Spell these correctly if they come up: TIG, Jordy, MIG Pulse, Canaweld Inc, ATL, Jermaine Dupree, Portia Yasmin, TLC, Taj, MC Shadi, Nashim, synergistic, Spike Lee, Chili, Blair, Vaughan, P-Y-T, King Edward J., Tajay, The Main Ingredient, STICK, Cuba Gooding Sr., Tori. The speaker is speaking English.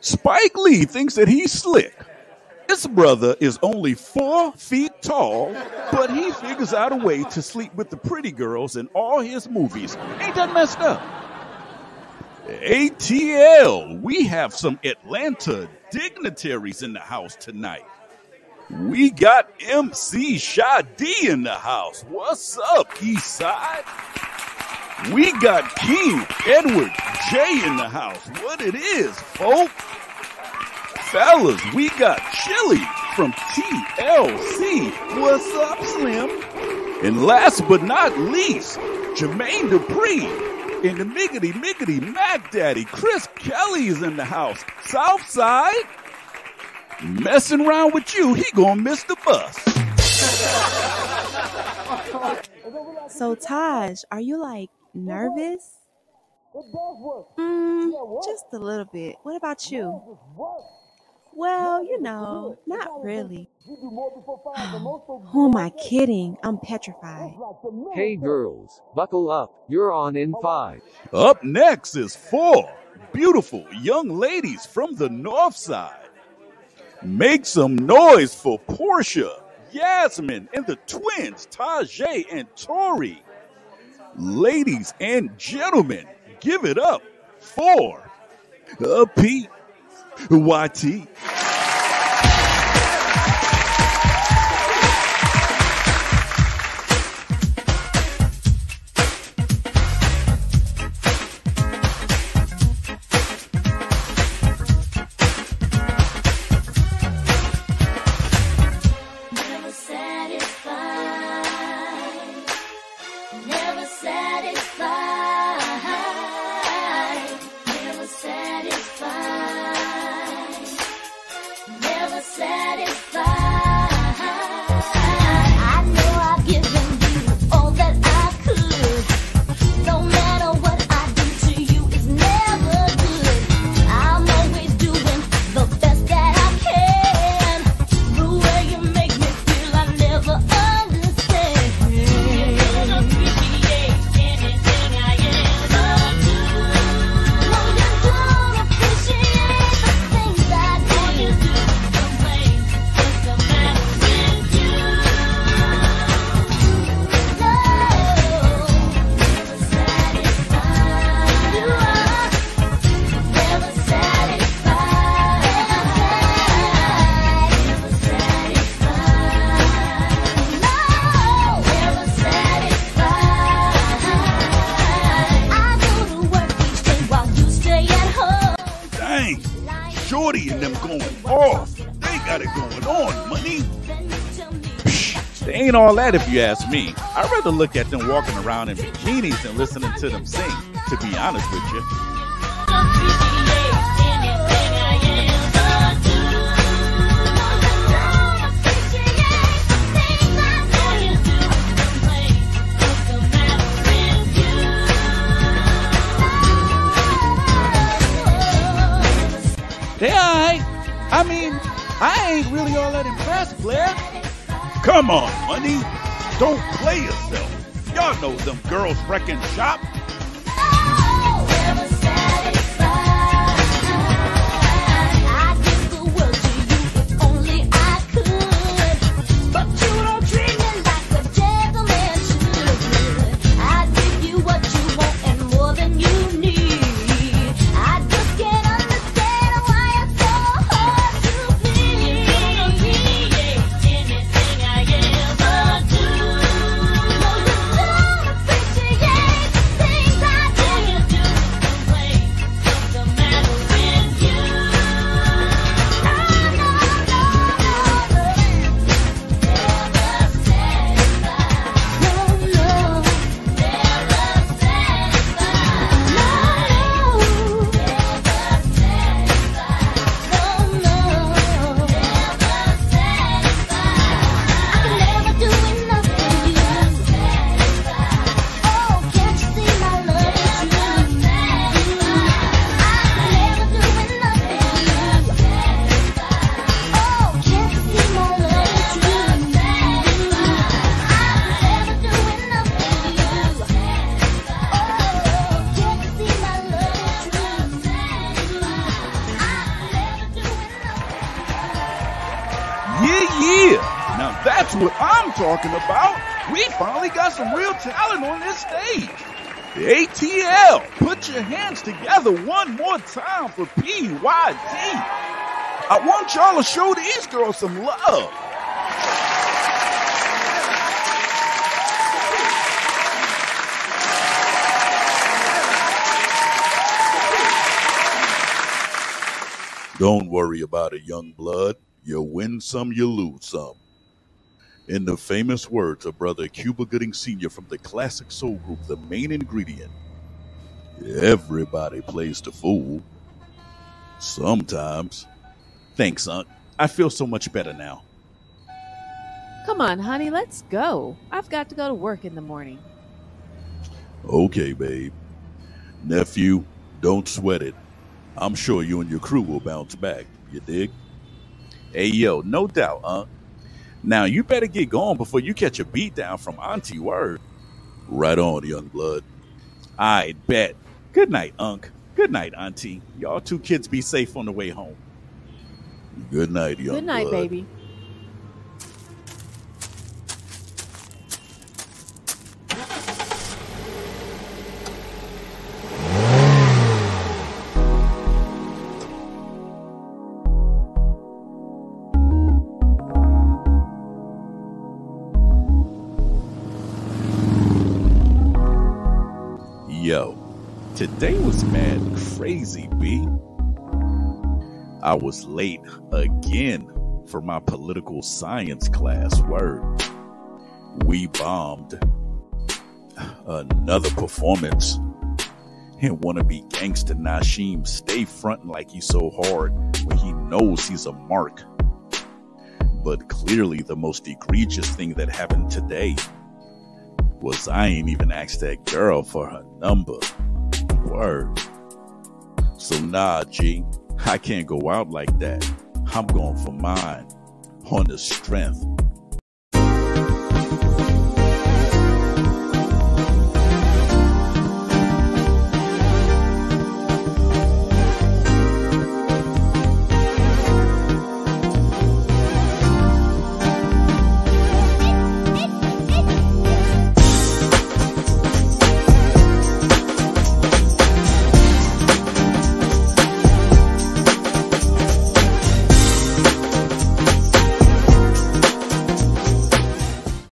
Spike Lee thinks that he's slick. This brother is only 4 feet tall, but he figures out a way to sleep with the pretty girls in all his movies. Ain't that messed up? ATL, we have some Atlanta dignitaries in the house tonight. We got MC Shadi in the house. What's up, Eastside? We got King Edward J. in the house. What it is, folk? Fellas, we got Chili from TLC. What's up, Slim? And last but not least, Jermaine Dupree and the Miggity Miggity Mac Daddy. Chris Kelly's in the house. Southside, messing around with you, he gonna miss the bus. So, Taj, are you, like, nervous? Just a little bit. What about you? Well, you know, not really. Who am I kidding? I'm petrified. Hey, girls, buckle up. You're on in 5. Up next is 4 beautiful young ladies from the north side. Make some noise for Portia, Yasmin, and the twins, Tajay and Tori. Ladies and gentlemen, give it up for P-Y-T. Jordy and them going off. They got it going on, money. They ain't all that if you ask me. I'd rather look at them walking around in bikinis than listening to them sing, to be honest with you. They alright. I mean, I ain't really all that impressed, Blair. Come on, money. Don't play yourself. Y'all know them girls wrecking shop. That's what I'm talking about. We finally got some real talent on this stage. The ATL, put your hands together one more time for P-Y-T. I want y'all to show these girls some love. Don't worry about it, young blood. You win some, you lose some. In the famous words of brother Cuba Gooding Sr. from the classic soul group, The Main Ingredient, everybody plays the fool. Sometimes. Thanks, Unc. I feel so much better now. Come on, honey, let's go. I've got to go to work in the morning. Okay, babe. Nephew, don't sweat it. I'm sure you and your crew will bounce back. You dig? Hey, yo, no doubt, Unc. Now, you better get going before you catch a beatdown from Auntie Word. Right on, young blood. I bet. Good night, Unc. Good night, Auntie. Y'all two kids be safe on the way home. Good night, young blood. Good night, baby. Today was mad crazy, B. I was late again for my political science class, word. We bombed another performance. And wannabe gangster Nashim stay fronting like he's so hard when he knows he's a mark. But clearly the most egregious thing that happened today was I ain't even asked that girl for her number. Word. So nah, G, I can't go out like that. I'm going for mine on the strength